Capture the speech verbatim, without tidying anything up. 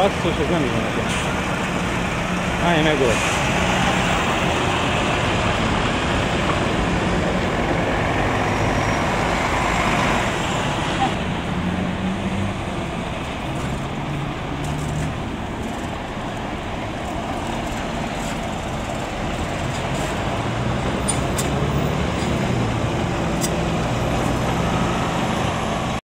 Patrz, co się z nami. A nie, na górę.